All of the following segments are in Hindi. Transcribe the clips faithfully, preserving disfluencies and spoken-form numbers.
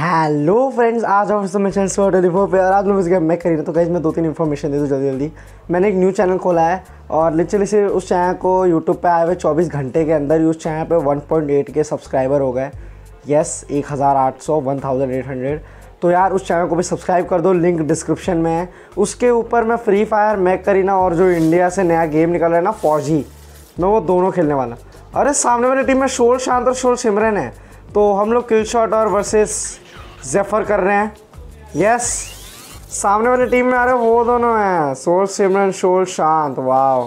हेलो फ्रेंड्स, आज आप मिशन फोर पे और आज लोग इसका मैं खरीदा तो गाइस मैं दो तीन इन्फॉर्मेशन दे दूँ जल्दी जल्दी। मैंने एक न्यू चैनल खोला है और लिटरली सिर्फ उस चैनल को यूट्यूब पे आए हुए चौबीस घंटे के अंदर ही उस चैनल पे one point eight K subscriber हो गए। यस, एक हज़ार आठ सौ, वन थाउजेंड एट हंड्रेड। तो यार उस चैनल को भी सब्सक्राइब कर दो, लिंक डिस्क्रिप्शन में है। उसके ऊपर मैं फ्री फायर, मैक करीना और जो इंडिया से नया गेम निकल रहा है ना फौजी, मैं वो दोनों खेलने वाला। अरे सामने वाली टीम में शोर शांत और शोर सिमरन है, तो हम लोग किल शॉट और वर्सेस ज़ेफर कर रहे हैं। यस, सामने वाली टीम में आ रहे वो दोनों हैं, शोर सिमरन, शोर शांत। वाह,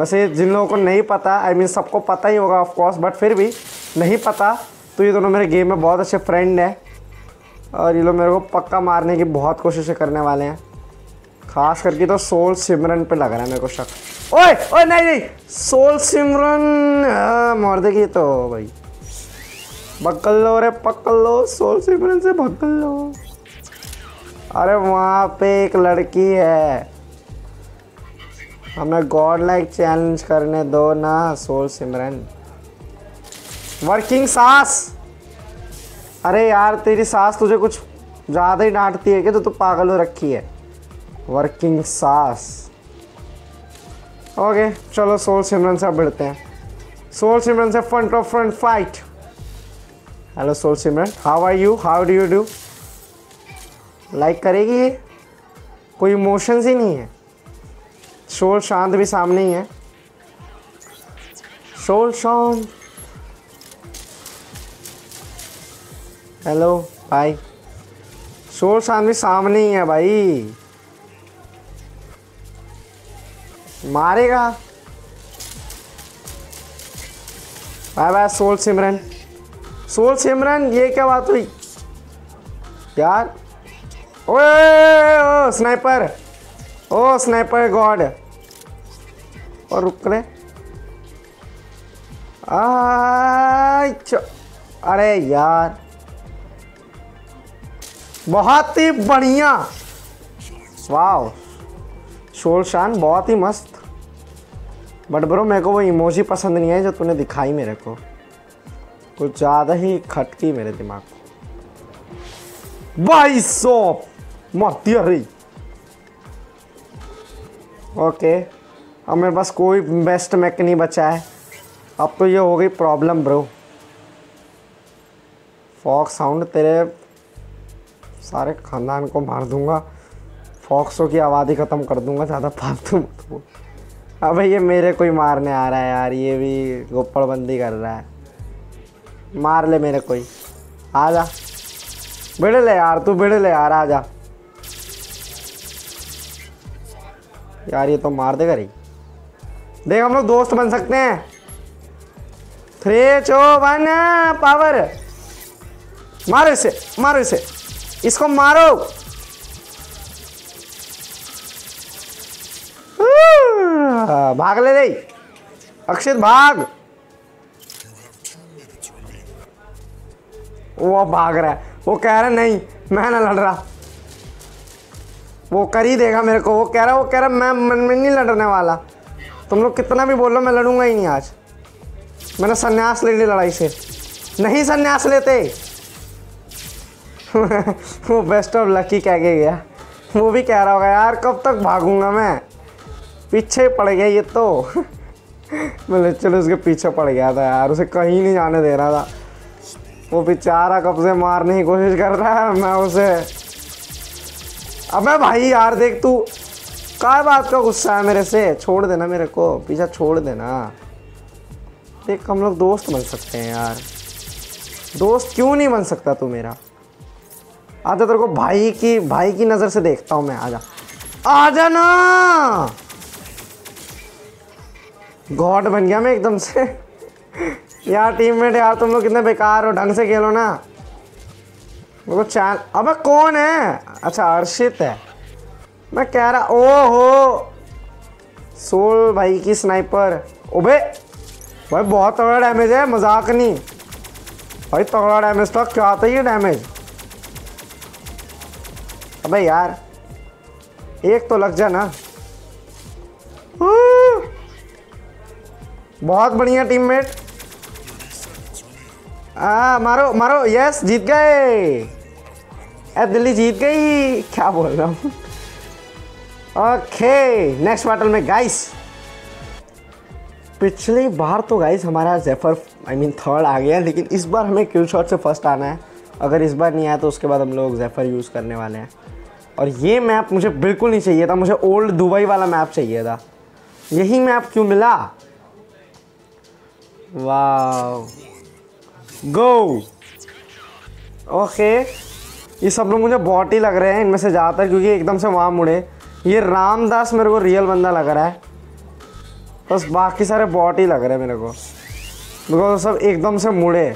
वैसे जिन लोगों को नहीं पता, आई मीन सबको पता ही होगा ऑफ कोर्स, बट फिर भी नहीं पता तो ये दोनों मेरे गेम में बहुत अच्छे फ्रेंड हैं और ये लोग मेरे को पक्का मारने की बहुत कोशिशें करने वाले हैं। खास करके तो शोर सिमरन पे लग रहा है मेरे को शक। ओए ओए नहीं नहीं, शोर सिमरन मार देगी तो भाई बक्कल लो रे, पक्कल लो, शोर सिमरन से बक्कल लो। अरे वहाँ पे एक लड़की है, हमें गॉड लाइक चैलेंज करने दो ना शोर सिमरन। वर्किंग सास, अरे यार तेरी सास तुझे कुछ ज़्यादा ही डांटती है कि तो तू पागल हो रखी है। वर्किंग सास, ओके चलो शोर सिमरन से भिड़ते हैं। शोर सिमरन से front to front fight. Hello शोर Simran, how are you, how do you do. Like करेगी ये, कोई इमोशंस ही नहीं है। शोर शांत भी सामने ही है। शोर शांत, हेलो भाई। शोर शांत भी सामने ही है भाई, मारेगा। बाय बाय शोर सिमरन। शोर सिमरन, ये क्या बात हुई यार। ओए स्नाइपर, ओ स्नाइपर गॉड। और रुक रहे, अरे यार बहुत ही बढ़िया। वाह शोर शान बहुत ही मस्त। बट ब्रो मेरे को वो इमोजी पसंद नहीं है जो तूने दिखाई मेरे को, कुछ ज़्यादा ही खटकी मेरे दिमाग को। भाई सौ मारती रही। ओके, अब मेरे पास कोई बेस्ट मैक नहीं बचा है। अब तो ये हो गई प्रॉब्लम ब्रो। फॉक्स साउंड, तेरे सारे खानदान को मार दूंगा, फॉक्सों की आबादी ख़त्म कर दूंगा। ज़्यादा फालतू मत बोल। अब ये मेरे को ही मारने आ रहा है यार, ये भी गोपड़बंदी कर रहा है। मार ले मेरे कोई, आजा भिड़ ले यार, तू भिड़ ले यार, आजा यार। ये तो मार देगा रही। देख हम लोग दोस्त बन सकते हैं। थ्री चो वन पावर। मारो इसे, मारो इसे, इसको मारो। भाग ले रही अक्षित, भाग। वो भाग रहा है, वो कह रहा है नहीं मैं ना लड़ रहा। वो कर ही देगा मेरे को, वो कह रहा है वो कह रहा है मैं मन में नहीं लड़ने वाला। तुम लोग कितना भी बोलो मैं लड़ूंगा ही नहीं। आज मैंने संन्यास ले लिया लड़ाई से। नहीं संन्यास लेते। वो बेस्ट ऑफ लकी कह के गया, वो भी कह रहा होगा यार कब तक भागूंगा मैं, पीछे पड़ गया ये तो। मैं चलो उसके पीछे पड़ गया था यार, उसे कहीं नहीं जाने दे रहा था। वो बेचारा कब से मारने की कोशिश कर रहा है, मैं उसे। अबे भाई यार देख, तू क्या बात का गुस्सा है मेरे से। छोड़ देना मेरे को, पीछा छोड़ देना। देख हम लोग दोस्त बन सकते हैं यार, दोस्त क्यों नहीं बन सकता तू मेरा। आजा तेरे को भाई की भाई की नज़र से देखता हूँ मैं। आजा आजा ना, गॉड बन गया मैं एकदम से। यार टीममेट यार तुम लोग कितने बेकार हो, ढंग से खेलो ना। वो चैन, अबे कौन है। अच्छा अर्शित है, मैं कह रहा। ओहो शोर भाई की स्नाइपर। ओबे भाई बहुत तगड़ा डैमेज है, मजाक नहीं भाई। तगड़ा डैमेज था, क्या आता है ये डैमेज। अबे यार एक तो लग जा ना। बहुत बढ़िया टीममेट। आ, मारो मारो। यस जीत गए। अब दिल्ली जीत गई, क्या बोल रहा हूँ। ओके नेक्स्ट बैटल में गाइस, पिछली बार तो गाइस हमारा ज़ेफर आई मीन थर्ड आ गया, लेकिन इस बार हमें किल शॉट से फर्स्ट आना है। अगर इस बार नहीं आया तो उसके बाद हम लोग ज़ेफर यूज़ करने वाले हैं। और ये मैप मुझे बिल्कुल नहीं चाहिए था, मुझे ओल्ड दुबई वाला मैप चाहिए था। यही मैप क्यों मिला? वाह गो ओके, ये सब लोग मुझे बॉट ही लग रहे हैं इनमें से ज़्यादातर, क्योंकि एकदम से वहाँ मुड़े। ये रामदास मेरे को रियल बंदा लग रहा है, बस बाकी सारे बॉट ही लग रहे हैं मेरे को, बिकॉज सब एकदम से मुड़े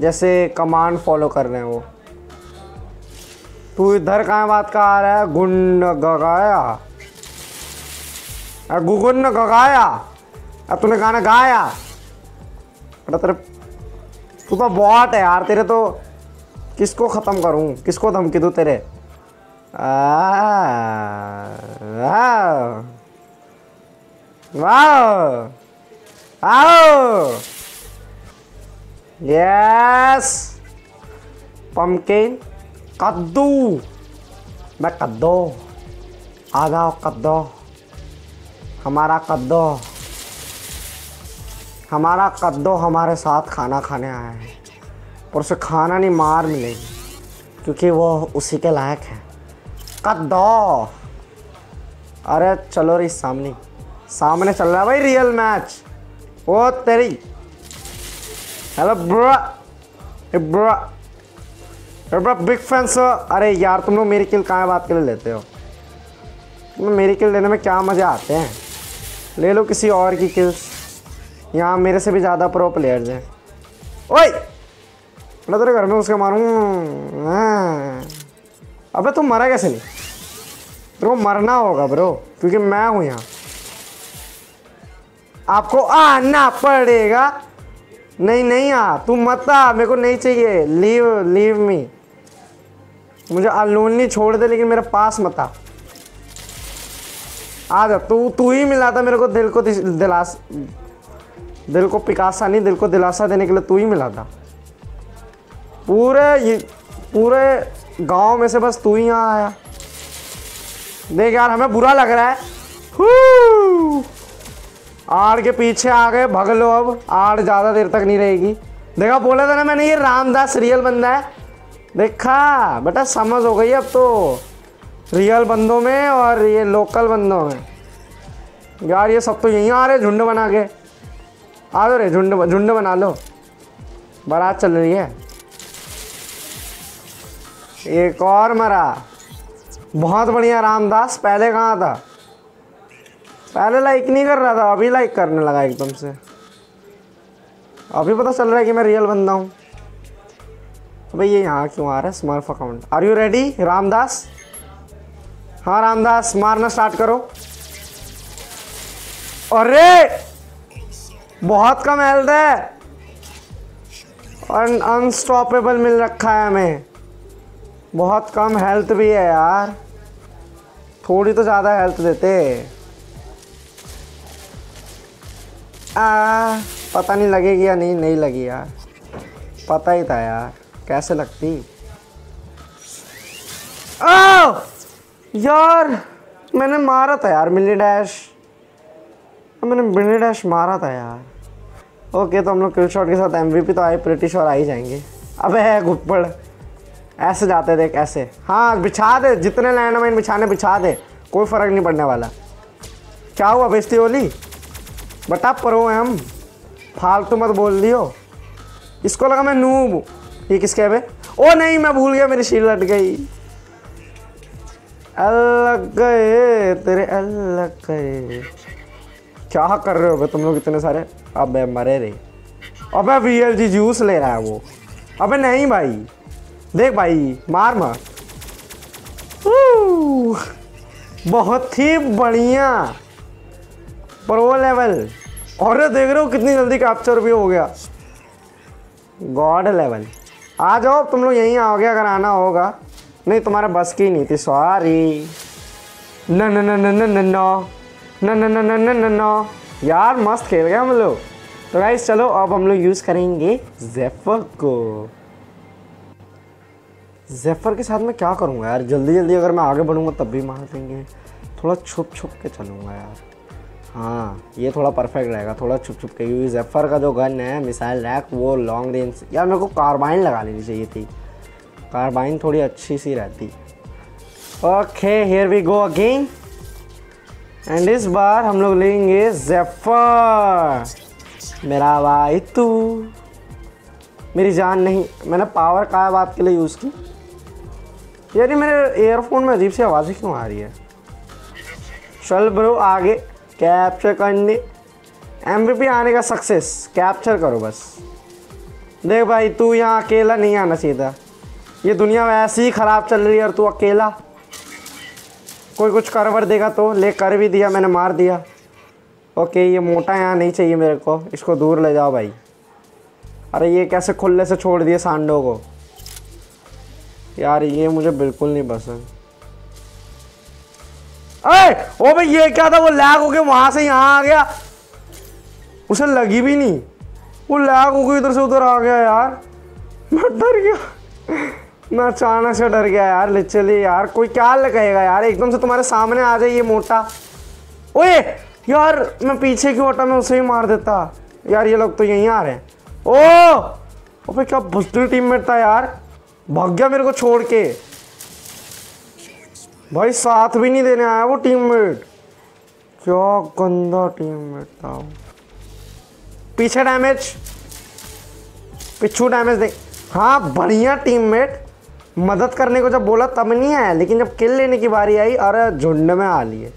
जैसे कमांड फॉलो कर रहे हैं वो। तू इधर कहाँ बात का आ रहा है? गुंड गगाया, गुगुन गगाया, अब तूने गाना गाया। तेरे तू तो बॉट है यार, तेरे तो किसको ख़त्म करूँ, किसको धमकी दूँ तेरे। वाओ आओ यस पम्पकिन कद्दू, मैं कद्दो आ जाओ, कद्दो हमारा, कद्दो हमारा, कद्दो हमारे साथ खाना खाने आया है और उसे खाना नहीं मार मिलेगी क्योंकि वो उसी के लायक है। कद्दो अरे चलो रे, सामने सामने चल रहा है भाई रियल मैच। ओ तेरी hello bro bro bro big fan sir. अरे यार तुम लोग मेरी किल कहाँ बात के लिए लेते हो? तुम्हें मेरी किल लेने में क्या मज़े आते हैं, ले लो किसी और की किल्स, यहाँ मेरे से भी ज़्यादा प्रो प्लेयर्स हैं। ओए मैं तेरे घर में उसके मारूँ। अबे तुम मरा कैसे नहीं? तेरे को मरना होगा ब्रो, क्योंकि मैं हूँ यहाँ, आपको आना पड़ेगा। नहीं नहीं यार तुम मत आ, मेरे को नहीं चाहिए, लीव लीव मी, मुझे अलोनली छोड़ दे, लेकिन मेरे पास मत आ। आ जा, तू तू ही मिला था मेरे को दिल को दिलास दिल को पिकासा नहीं, दिल को दिलासा देने के लिए तू ही मिला था। पूरे पूरे गांव में से बस तू ही यहाँ आया। देख यार हमें बुरा लग रहा है, आड़ के पीछे आ गए, भग लो अब, आड़ ज़्यादा देर तक नहीं रहेगी। देखा बोला था ना मैंने, ये रामदास रियल बंदा है। देखा बेटा समझ हो गई अब तो, रियल बंदों में और ये लोकल बंदों में। यार ये सब तो यहीं आ रहे झुंड बना के, आ दो रे झुंड झुंड बना लो, बारात चल रही है। एक और मरा, बहुत बढ़िया रामदास। पहले कहाँ था? पहले लाइक नहीं कर रहा था, अभी लाइक करने लगा एकदम से, अभी पता चल रहा है कि मैं रियल बंदा हूँ। भाई ये यहाँ क्यों आ रहा है? Smurf account, are you ready Ramdas? हाँ रामदास मारना स्टार्ट करो। अरे बहुत कम हेल्थ है और अनस्टॉपेबल मिल रखा है हमें, बहुत कम हेल्थ भी है यार, थोड़ी तो ज़्यादा हेल्थ देते। आ, पता नहीं लगेगी या नहीं, नहीं लगी यार, पता ही था यार कैसे लगती। आ, यार मैंने मारा था यार मिली डैश, मैंने मिली डैश मारा था यार। ओके तो हम लोग किल शॉट के साथ एमवीपी तो आए प्रिटी श्योर आ ही जाएंगे। अबे है घुप्पड़, ऐसे जाते देख ऐसे, हाँ बिछा दे जितने लैंडमाइन बिछाने बिछा दे, कोई फ़र्क नहीं पड़ने वाला। क्या हुआ बेइज्जती वाली, बता प्रो है हम, फालतू मत बोल दियो। इसको लगा मैं नूब, ये किसके बे? ओ नहीं मैं भूल गया, मेरी शील्ड लट गई। अलग गए तेरे अलग गए, क्या कर रहे हो तुम लोग इतने सारे? अबे मरे रे, अबे वीएलजी जूस ले रहा है वो। अबे नहीं भाई देख भाई मार मार, बहुत ही बढ़िया प्रो लेवल। और देख रहे हो कितनी जल्दी कैप्चर भी हो गया, गॉड लेवल। आ जाओ तुम लोग यहीं आओगे अगर आना होगा, नहीं तुम्हारा बस की नहीं थी, सॉरी। न न न न न न न न न न न न यार मस्त खेल गया हम लोग। तो गाइस चलो अब हम लोग यूज़ करेंगे ज़ेफर को। ज़ेफर के साथ मैं क्या करूँगा यार, जल्दी जल्दी अगर मैं आगे बढ़ूँगा तब भी मार देंगे। थोड़ा छुप छुप के चलूँगा यार, हाँ ये थोड़ा परफेक्ट रहेगा, थोड़ा छुप छुप के, क्योंकि ज़ेफर का जो गन है मिसाइल रैक वो लॉन्ग रेंज। यार मेरे को कार्बाइन लगा लेनी चाहिए थी, कार्बाइन थोड़ी अच्छी सी रहती। Okay here we go again and इस बार हम लोग लेंगे ज़ेफर। मेरा भाई तू मेरी जान, नहीं मैंने पावर का बात के लिए यूज़ की। यार मेरे एयरफोन में अजीब सी आवाज़ें क्यों आ रही है। चल ब्रो आगे कैप्चर करने, एमवीपी आने का सक्सेस, कैप्चर करो बस। देख भाई तू यहाँ अकेला नहीं आना चाहिए था, ये दुनिया वैसे ही ख़राब चल रही है और तू अकेला। कोई कुछ करवर देगा तो ले, कर भी दिया, मैंने मार दिया। ओके ये मोटा यहाँ नहीं चाहिए मेरे को, इसको दूर ले जाओ भाई। अरे ये कैसे खुले से छोड़ दिए सांडों को यार, ये मुझे बिल्कुल नहीं पसंद। अरे ओ भाई ये क्या था, वो लैग हो गया वहाँ से यहाँ आ गया, उसे लगी भी नहीं, वो लैग हो गई इधर से उधर आ गया। यार मैं डर गया, मैं अचानक से डर गया यार लिटरली। यार कोई क्या लगाएगा यार, एकदम से तुम्हारे सामने आ जाए ये मोटा। ओए यार मैं पीछे क्यों हटा, मैं उसे ही मार देता। यार ये लोग तो यहीं आ रहे हैं। ओ ओपे क्या भुस्ती टीममेट था यार, भाग गया मेरे को छोड़ के। भाई साथ भी नहीं देने आया वो टीममेट, क्या गंदा टीममेट था। पीछे डैमेज, पिछू डैमेज दे। हाँ बढ़िया टीममेट, मदद करने को जब बोला तब नहीं आया, लेकिन जब किल लेने की बारी आई अरे झुंड में आ लिए।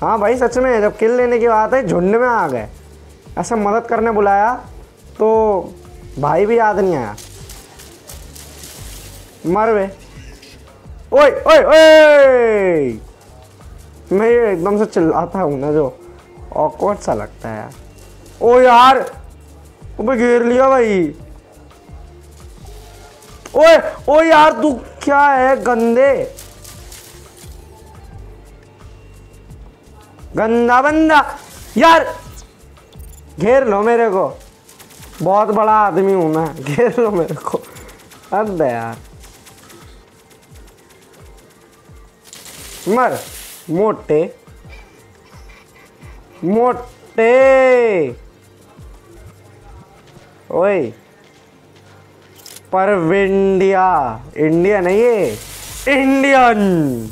हाँ भाई सच में जब किल लेने की बात है झुंड में आ गए, ऐसा मदद करने बुलाया तो भाई भी याद नहीं आया। मर वे, ओए ओए ओए, मैं ये एकदम से चिल्लाता हूँ ना जो ऑकवर्ड सा लगता है यार। ओ यार वो घेर लिया भाई। ओए ओ यार तू क्या है, गंदे गंदा बंदा। यार घेर लो मेरे को, बहुत बड़ा आदमी हूँ मैं, घेर लो मेरे को। अब यार मर मोटे मोटे। ओए परविंडिया, इंडिया नहीं है इंडियन।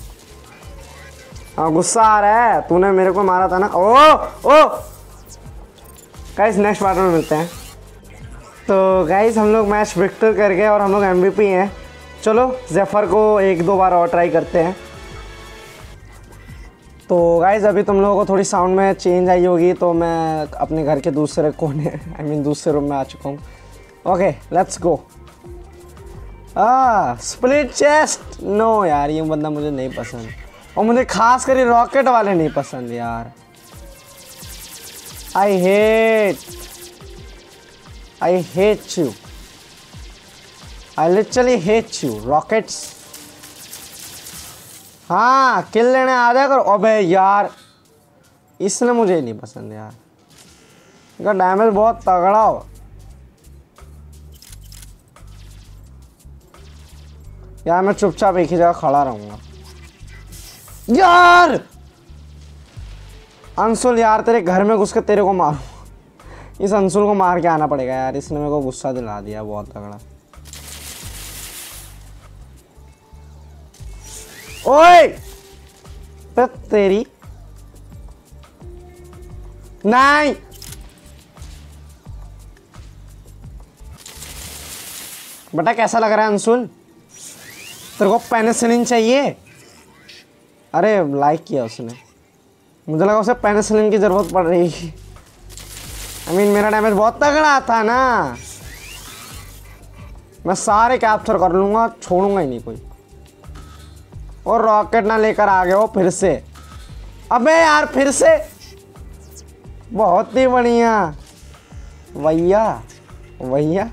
हाँ गुस्सा आ रहा है, तूने मेरे को मारा था ना। ओ ओ गाइस नेक्स्ट पार्ट में मिलते हैं। तो गाइस हम लोग मैच विक्टर कर गए और हम लोग एमवीपी हैं। चलो ज़ेफर को एक दो बार और ट्राई करते हैं। तो गाइस अभी तुम लोगों को थोड़ी साउंड में चेंज आई होगी, तो मैं अपने घर के दूसरे कोने आई मीन दूसरे रूम में आ चुका हूँ। Okay let's go. आ स्प्लिट चेस्ट, नो यार ये बंदा मुझे नहीं पसंद, और मुझे खास कर रॉकेट वाले नहीं पसंद यार। I hate I hate you. I literally hate you. Rockets. हाँ किल लेने आ जाकर। अबे यार इसने मुझे नहीं पसंद यार, इनका डैमेज बहुत तगड़ा हो यार। मैं चुपचाप एक ही जगह खड़ा रहूँगा यार। अंशुल यार तेरे घर में घुस के तेरे को मारूँ, इस अंशुल को मार के आना पड़ेगा यार, इसने मेरे को गुस्सा दिला दिया बहुत तगड़ा। ओए पे तेरी नहीं। बेटा कैसा लग रहा है अंशुल, तेरे को पेनिसिलिन चाहिए? अरे लाइक किया उसने, मुझे लगा उसे पेनिसिलिन की जरूरत पड़ रही है। आई मीन मेरा डैमेज बहुत तगड़ा था ना, मैं सारे कैप्चर कर लूँगा, छोड़ूंगा ही नहीं कोई। और रॉकेट ना लेकर आ गए हो फिर से। अबे यार फिर से, बहुत ही बढ़िया भैया भैया।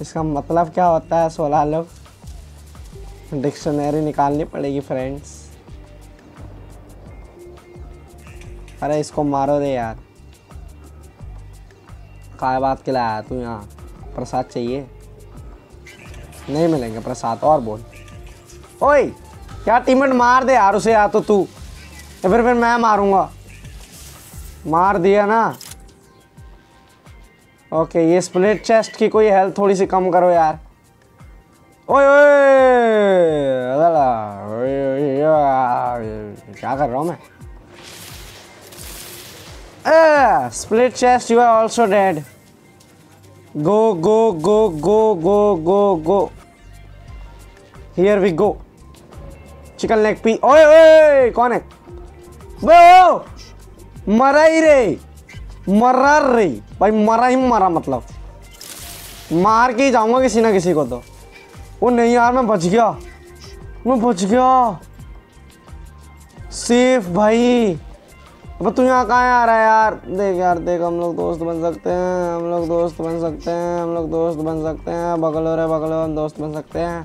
इसका मतलब क्या होता है सोलह लोग, डिक्शनरी निकालनी पड़ेगी फ्रेंड्स। अरे इसको मारो रे यार, काय बात के लाया तू यहाँ, प्रसाद चाहिए। नहीं मिलेंगे प्रसाद और बोल। ओए क्या टीममेट मार दे यार उसे, या तो तू या फिर फिर मैं मारूंगा। मार दिया ना। ओके ये स्प्लिट चेस्ट की कोई हेल्थ थोड़ी सी कम करो यार। ओए ओए क्या कर रहा हूँ मैं। Split chest you are also dead. Go go go go go go go here we go. Chicken leg पी। ओए ओए कौन है बो? मरा ही रे, मरा रे भाई, मरा ही मरा। मतलब मार के ही जाऊंगा किसी ना किसी को। तो वो नहीं यार मैं बच गया, मैं बच गया सेफ भाई। अब तू यहाँ कहाँ आ रहा है यार? देख यार देख, हम लोग दोस्त बन सकते हैं, हम लोग दोस्त बन सकते हैं, हम लोग दोस्त बन सकते हैं। बगलो रे बगलो, हम दोस्त बन सकते हैं।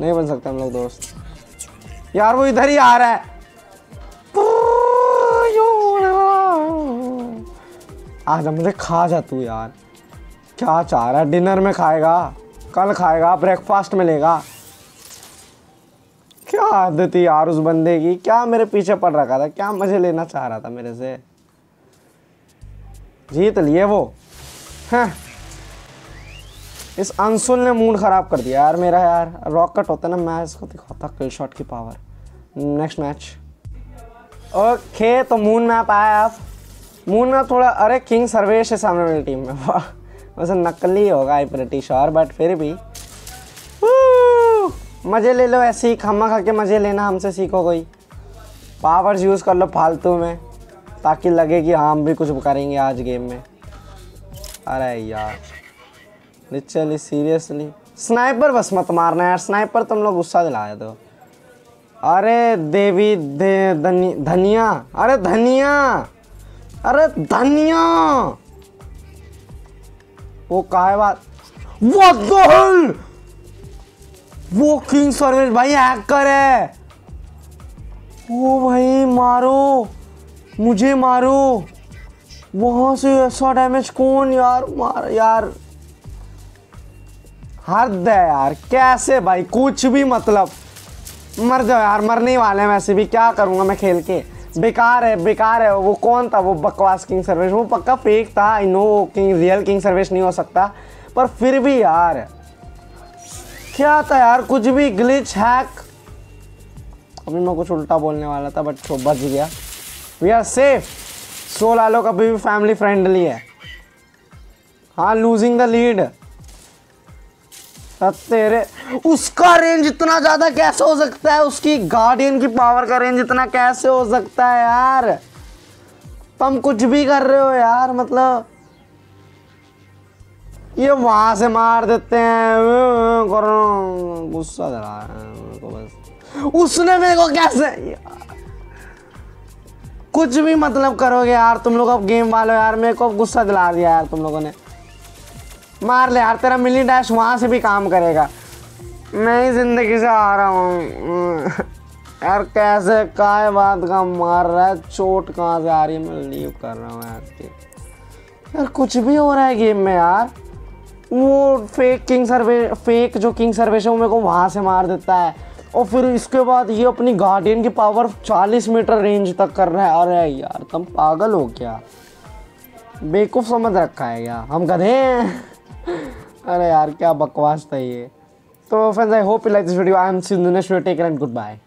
नहीं बन सकते हम लोग दोस्त यार, वो इधर ही आ रहा है। आज मुझे खा जा तू यार। क्या चाह रहा है? डिनर में खाएगा, कल खाएगा, ब्रेकफास्ट में लेगा। क्या आदत थी यार उस बंदे की। क्या मेरे पीछे पड़ रखा था, क्या मजे लेना चाह रहा था मेरे से। जीत लिए वो। हाँ इस अंसुल ने मूड ख़राब कर दिया यार मेरा। यार रॉक कट होता है ना, मैं इसको दिखाता किल शॉट की पावर। Next match. ओके तो मून मैप आया। आप मून मैप थोड़ा, अरे किंग सर्वेश है सामने मेरी टीम में। वैसे नकली होगा आई प्रिटी श्योर, बट फिर भी मज़े ले लो। ऐसे ही खम्मा खा के मज़े लेना हमसे सीखो। कोई पावर्स यूज़ कर लो फालतू में, ताकि लगे कि हाँ हम भी कुछ करेंगे आज गेम में। अरे यार लिटरली सीरियसली स्नाइपर बस मत मारना यार। स्नाइपर तुम लोग गुस्सा दिलाए तो। अरे देवी दे धनिया दनि, अरे धनिया, अरे धनिया वो काहे बात। व्हाट द हेल, वो किंग सर्विस भाई हैकर है वो भाई। मारो मुझे, मारो वहाँ से। ऐसा डैमेज कौन यार मार यार। हद है यार, कैसे भाई कुछ भी। मतलब मर जाओ यार, मरने वाले हैं वैसे भी। क्या करूँगा मैं खेल के। बेकार है बेकार है। वो कौन था वो बकवास किंग सर्विस? वो पक्का फेक था। I know king real king service नहीं हो सकता, पर फिर भी यार क्या था यार। कुछ भी ग्लिच हैक। अभी मैं कुछ उल्टा बोलने वाला था बट बच गया। We are safe. सो लालो कभी भी फैमिली फ्रेंडली है। हाँ लूजिंग द लीड तेरे। उसका रेंज इतना ज़्यादा कैसे हो सकता है? उसकी गार्डियन की पावर का रेंज इतना कैसे हो सकता है यार? तुम कुछ भी कर रहे हो यार। मतलब ये वहाँ से मार देते हैं। गुस्सा दिला रहा है मेरे को बस। उसने मेरे को कैसे कुछ भी मतलब करोगे यार तुम लोग। अब गेम वालों यार मेरे को गुस्सा दिला दिया यार तुम लोगों ने। मार ले यार, तेरा मिली डैश वहाँ से भी काम करेगा। मैं ही जिंदगी से आ रहा हूँ यार। कैसे काय बात का मार रहा है? चोट कहाँ से आ रही है? मैं लीव कर रहा हूँ यार के। यार कुछ भी हो रहा है गेम में यार। वो फेक किंग सर्वे फेक जो किंग सर्वे है वो मेरे को वहाँ से मार देता है। और फिर इसके बाद ये अपनी गार्डियन की पावर चालीस मीटर रेंज तक कर रहा है। अरे यार तुम पागल हो क्या? बेवकूफ़ समझ रखा है यार हम गधे। अरे यार क्या बकवास था ये। तो friends I hope you Like this video. I am seeing the next video. Take care and goodbye.